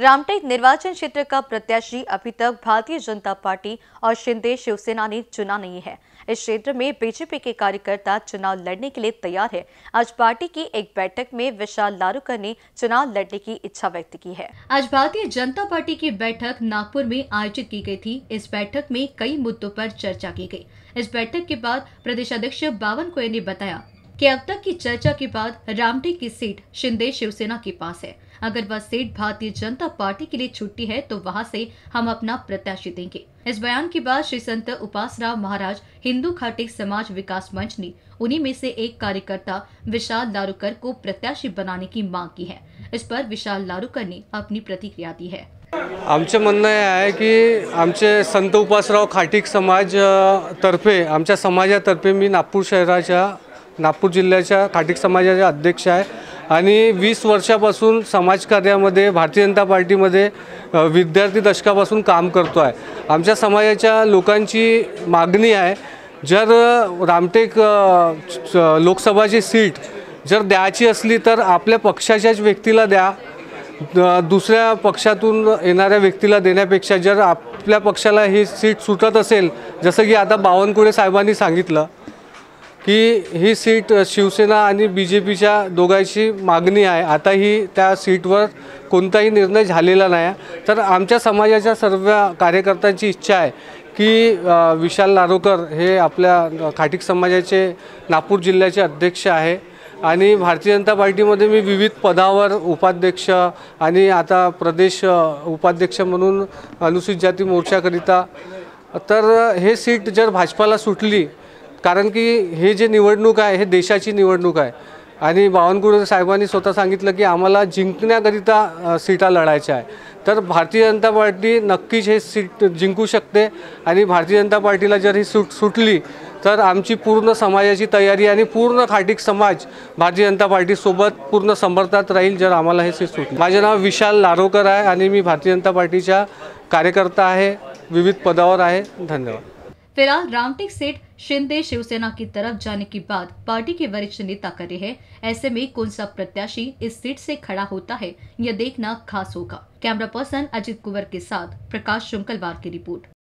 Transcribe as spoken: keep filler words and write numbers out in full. रामटेक निर्वाचन क्षेत्र का प्रत्याशी अभी तक भारतीय जनता पार्टी और शिंदे शिवसेना ने चुना नहीं है। इस क्षेत्र में बीजेपी के कार्यकर्ता चुनाव लड़ने के लिए तैयार है। आज पार्टी की एक बैठक में विशाल लालूकर ने चुनाव लड़ने की इच्छा व्यक्त की है। आज भारतीय जनता पार्टी की बैठक नागपुर में आयोजित की गयी थी। इस बैठक में कई मुद्दों पर चर्चा की गयी। इस बैठक के बाद प्रदेश अध्यक्ष बावन कोयर ने बताया कि अब तक की चर्चा के बाद रामटेक की सीट शिंदे शिवसेना के पास है। अगर वह सीट भारतीय जनता पार्टी के लिए छुट्टी है तो वहां से हम अपना प्रत्याशी देंगे। इस बयान के बाद श्री संत उपासराव महाराज हिंदू खाटी समाज विकास मंच ने उन्हीं में से एक कार्यकर्ता विशाल लालूकर को प्रत्याशी बनाने की मांग की है। इस पर विशाल लालूकर ने अपनी प्रतिक्रिया दी है। आमचं म्हणणं आहे की आमचे संत उपासराव खाटीक समाज तर्फे आमच्या समाजातर्फे मी नागपूर शहराच्या नागपूर जिल्ह्याच्या खाटीक समाजाचे अध्यक्ष आहे आणि वीस वर्षापासून समाजकार्यामध्ये भारतीय जनता पार्टीमध्ये विद्यार्थी दशकापासून काम करतो आहे। आमच्या समाजाच्या लोकांची मागणी आहे जर रामटेक लोकसभाची सीट जर द्यायची असली तर आपल्या पक्षाच्याच व्यक्तीला द्या, दुसऱ्या पक्षातून येणाऱ्या व्यक्तीला देण्यापेक्षा जर आपल्या पक्षाला ही सीट सुटत असेल जसं की आता बावन कोयर साहेबांनी सांगितलं की ही सीट शिवसेना आणि बीजेपीच्या दोघांची मागणी आहे। आता ही त्या सीटवर कोणताही निर्णय झालेला नाही तर आमच्या समाजाच्या सर्व कार्यकर्त्यांची इच्छा आहे की विशाल लालूकर हे आपल्या खाटीक समाजाचे नागपूर जिल्ह्याचे अध्यक्ष आहे आणि भारतीय जनता पार्टीमध्ये मी विविध पदावर उपाध्यक्ष आणि आता प्रदेश उपाध्यक्ष म्हणून अनुसूचित जाती मोर्चाकरिता तर हे सीट जर भाजपाला सुटली कारण की हे जे निवडणूक आहे हे देशाची निवडणूक आहे आणि बावन कोयर साहेबांनी स्वतः सांगितलं की आम्हाला जिंकण्याकरिता सीटा लढायच्या आहे तर भारतीय जनता पार्टी नक्कीच हे सीट जिंकू शकते आणि भारतीय जनता पार्टीला जर ही सूट सुटली तर आमची पूर्ण समाजाची तयारी आणि पूर्ण खाटीक समाज भारतीय जनता पार्टीसोबत पूर्ण समर्थनात राहील जर आम्हाला हे सीट सुटली। माझे नाव विशाल लालूकर आहे आणि मी भारतीय जनता पार्टीचा कार्यकर्ता आहे, विविध पदावर आहे। धन्यवाद। फिलहाल रामटेक सीट शिंदे शिवसेना की तरफ जाने की बात पार्टी के वरिष्ठ नेता कर रहे हैं। ऐसे में कौन सा प्रत्याशी इस सीट से खड़ा होता है यह देखना खास होगा। कैमरा पर्सन अजित कुवर के साथ प्रकाश शुंकलवार की रिपोर्ट।